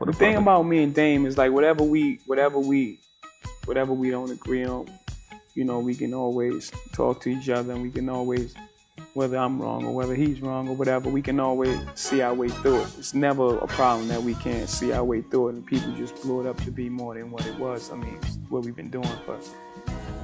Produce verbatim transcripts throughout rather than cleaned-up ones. Well, the thing about me and Dame is like whatever we, whatever we, whatever we don't agree on, you know, we can always talk to each other, and we can always, whether I'm wrong or whether he's wrong or whatever, we can always see our way through it. It's never a problem that we can't see our way through it, and people just blew it up to be more than what it was. I mean, it's what we've been doing for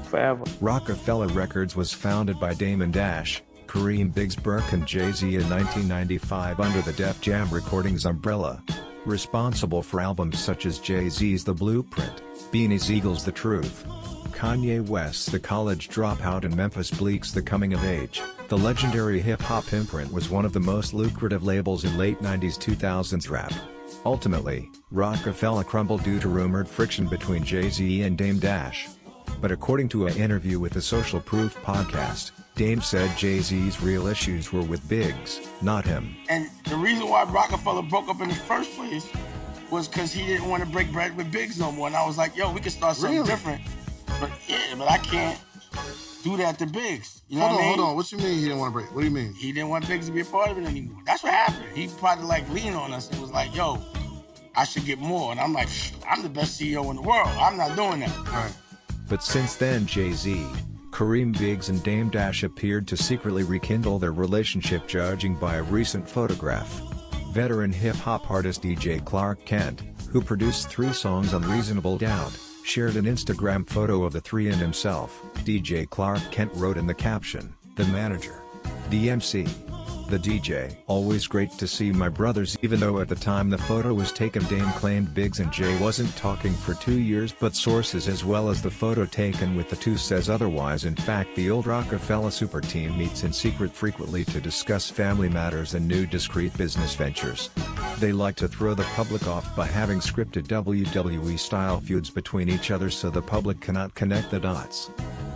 forever. Roc-A-Fella Records was founded by Damon Dash, Kareem Biggs Burke, and Jay-Z in nineteen ninety-five under the Def Jam Recordings umbrella. Responsible for albums such as Jay-Z's The Blueprint, Beanie's Eagles The Truth, Kanye West's The College Dropout, and Memphis Bleek's The Coming of Age, the legendary hip-hop imprint was one of the most lucrative labels in late nineties two thousands rap. Ultimately, Roc-A-Fella crumbled due to rumored friction between Jay-Z and Dame Dash. But according to an interview with the Social Proof podcast, Dame said Jay-Z's real issues were with Biggs, not him. And the reason why Roc-A-Fella broke up in the first place was because he didn't want to break bread with Biggs no more. And I was like, yo, we can start something really? different. But yeah, but I can't do that to Biggs. You know hold what on, I mean? hold on. What you mean he didn't want to break? What do you mean? He didn't want Biggs to be a part of it anymore. That's what happened. He probably like leaned on us and was like, yo, I should get more. And I'm like, I'm the best C E O in the world. I'm not doing that. Right. But since then, Jay-Z, Kareem Biggs, and Dame Dash appeared to secretly rekindle their relationship, judging by a recent photograph. Veteran hip-hop artist D J Clark Kent, who produced three songs on Reasonable Doubt, shared an Instagram photo of the three and himself. D J Clark Kent wrote in the caption, "The manager, the M C, the D J. Always great to see my brothers." Even though at the time the photo was taken, Dame claimed Biggs and Jay wasn't talking for two years, but sources as well as the photo taken with the two says otherwise. In fact, the old Roc-A-Fella super team meets in secret frequently to discuss family matters and new discreet business ventures. They like to throw the public off by having scripted W W E-style feuds between each other so the public cannot connect the dots.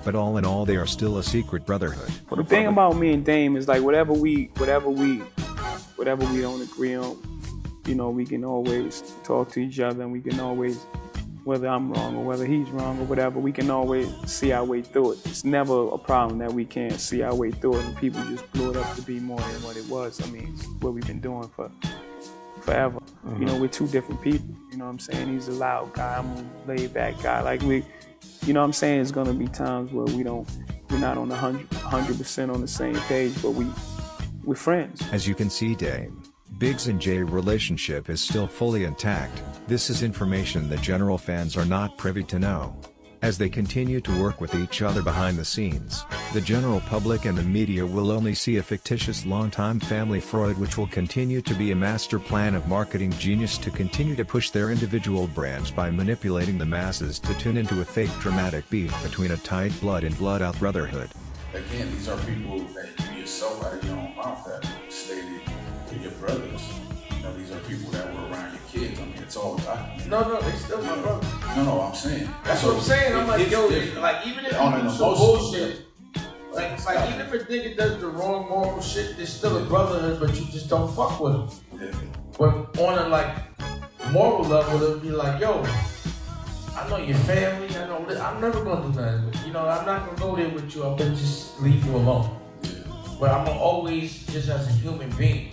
But all in all, they are still a secret brotherhood. Well, the thing about me and Dame is like whatever we, whatever we, whatever we don't agree on, you know, we can always talk to each other, and we can always, whether I'm wrong or whether he's wrong or whatever, we can always see our way through it. It's never a problem that we can't see our way through it, and people just blew it up to be more than what it was. I mean, it's what we've been doing for forever. Mm-hmm. You know, we're two different people. You know what I'm saying? He's a loud guy. I'm a laid back guy. Like we. You know what I'm saying? It's gonna be times where we don't, we're not on one hundred percent on the same page, but we, we're friends. As you can see, Dame, Biggs and Jay relationship is still fully intact. This is information that general fans are not privy to know. As they continue to work with each other behind the scenes, the general public and the media will only see a fictitious longtime family feud, which will continue to be a master plan of marketing genius to continue to push their individual brands by manipulating the masses to tune into a fake dramatic beef between a tight blood and blood out brotherhood. Again, these are people that you yourself out of your own mouth that stated with your brothers. You know, these are people that were around your kids. I mean, it's all time. No, no, they still my brother. No, no, I'm saying. That's so what I'm saying. I'm like, yo, different. like even if you do some bullshit, like, it's like even if a nigga does the wrong moral shit, there's still a brotherhood, but you just don't fuck with him. Yeah. But on a like moral level, they'll be like, yo, I know your family. I know this. I'm never gonna do nothing with you. You know, I'm not gonna go there with you. I'm gonna just leave you alone. Yeah. But I'm gonna always, just as a human being,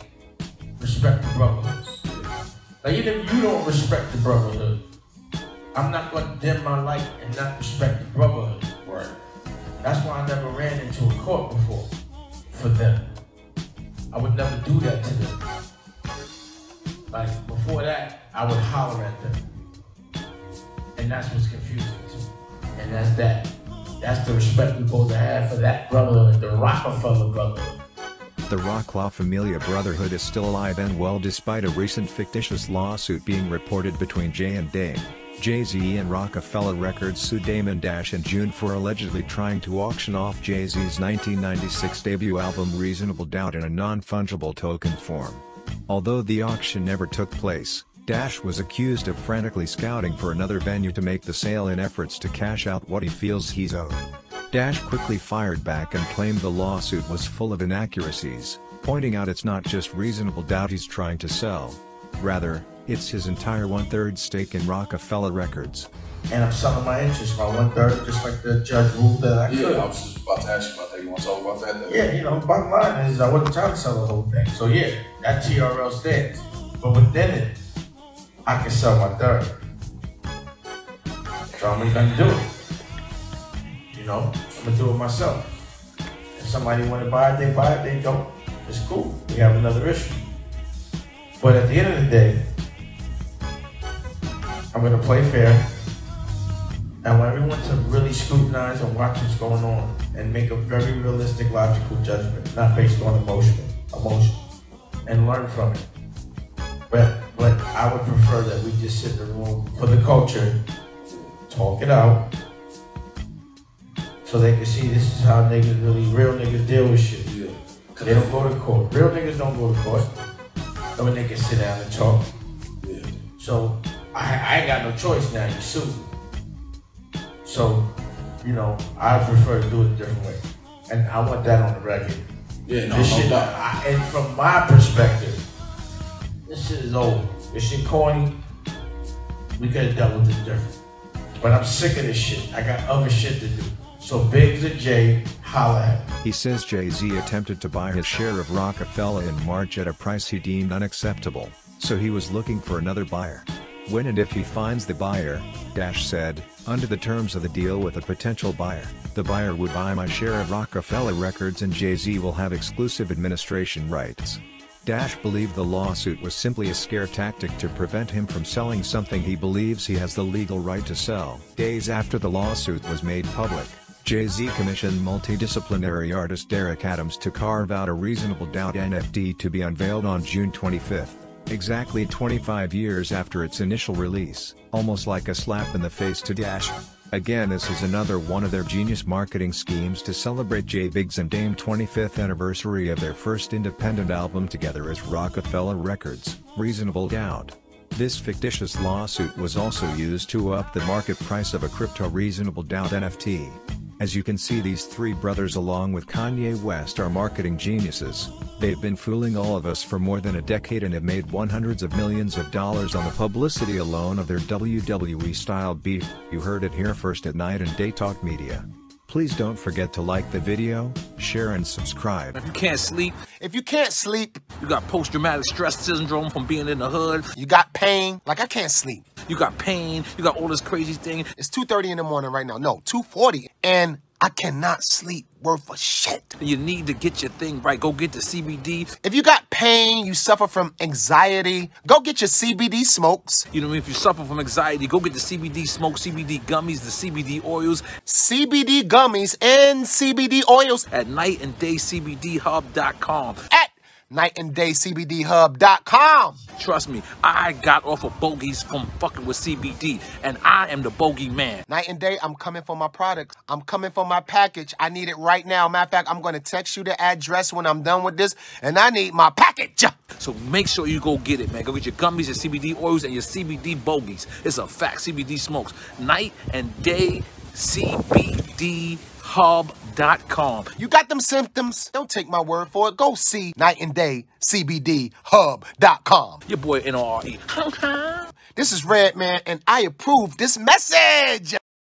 respect the brotherhood. Like even if you don't respect the brotherhood, I'm not gonna dim my light and not respect the brotherhood. Right. That's why I never ran into a court before for them. I would never do that to them. Like before that, I would holler at them. And that's what's confusing to me. And that's that. That's the respect we're supposed to have for that brotherhood, the Roc-A-Fella brotherhood. The Roc-A-Fella Familia Brotherhood is still alive and well despite a recent fictitious lawsuit being reported between Jay and Dame. Jay-Z and Roc-A-Fella Records sued Damon Dash in June for allegedly trying to auction off Jay-Z's nineteen ninety-six debut album Reasonable Doubt in a non-fungible token form. Although the auction never took place, Dash was accused of frantically scouting for another venue to make the sale in efforts to cash out what he feels he's owed. Dash quickly fired back and claimed the lawsuit was full of inaccuracies, pointing out it's not just Reasonable Doubt he's trying to sell. Rather, it's his entire one-third stake in Roc-A-Fella Records. And I'm selling my interest, my one-third, just like the judge ruled that I could. Yeah, I was just about to ask you about that. You want to talk about that? Though? Yeah, you know, bottom line is I wasn't trying to sell the whole thing. So yeah, that T R L stands. But within it, I can sell my third. So I'm gonna do it. You know, I'm gonna do it myself. If somebody wanna buy it, they buy it, they don't. It's cool, we have another issue. But at the end of the day, I'm gonna play fair. I want everyone to really scrutinize and watch what's going on and make a very realistic, logical judgment, not based on emotion, emotion, and learn from it. But, but I would prefer that we just sit in the room for the culture, talk it out, so they can see this is how niggas really, real niggas deal with shit. Yeah. They don't go to court. Real niggas don't go to court. I mean, they can sit down and talk. Yeah. So I, I ain't got no choice now, you sued. So, you know, I prefer to do it a different way. And I want that on the record. Yeah, no, this no shit, I, and from my perspective, this shit is old. This shit corny. We could have dealt with it different. But I'm sick of this shit. I got other shit to do. So Biggs and Jay, holla at me. He says Jay-Z attempted to buy his share of Roc-A-Fella in March at a price he deemed unacceptable, so he was looking for another buyer. When and if he finds the buyer, Dash said, under the terms of the deal with a potential buyer, the buyer would buy my share of Roc-A-Fella Records and Jay-Z will have exclusive administration rights. Dash believed the lawsuit was simply a scare tactic to prevent him from selling something he believes he has the legal right to sell. Days after the lawsuit was made public, Jay-Z commissioned multidisciplinary artist Derek Adams to carve out a Reasonable Doubt N F T to be unveiled on June twenty-fifth. Exactly twenty-five years after its initial release, almost like a slap in the face to Dash. Again, this is another one of their genius marketing schemes to celebrate Jay Biggs and Dame twenty-fifth anniversary of their first independent album together as Roc-A-Fella Records, Reasonable Doubt. This fictitious lawsuit was also used to up the market price of a crypto Reasonable Doubt N F T. As you can see, these three brothers along with Kanye West are marketing geniuses. They've been fooling all of us for more than a decade and have made hundreds of millions of dollars on the publicity alone of their W W E-style beef. You heard it here first at Night and Day Talk Media. Please don't forget to like the video, share and subscribe. If you can't sleep, if you can't sleep, you got post-traumatic stress syndrome from being in the hood. You got pain, like I can't sleep. You got pain, you got all this crazy thing. It's two thirty in the morning right now, no, two forty, and I cannot sleep worth a shit. You need to get your thing right, go get the C B D. If you got pain, you suffer from anxiety, go get your C B D smokes. You know what I mean? If you suffer from anxiety, go get the C B D smoke, C B D gummies, the C B D oils. C B D gummies and C B D oils at night and day C B D hub dot com. At night and day C B D hub dot com. Trust me, I got off of bogeys from fucking with C B D, and I am the bogey man. Night and Day, I'm coming for my products. I'm coming for my package. I need it right now. Matter of fact, I'm going to text you the address when I'm done with this, and I need my package. So make sure you go get it, man. Go get your gummies, your C B D oils, and your C B D bogeys. It's a fact. C B D smokes. Night and Day C B D hub dot com. You got them symptoms? Don't take my word for it. Go see Night and Day C B D hub dot com. Your boy N O R E. This is Redman, and I approve this message.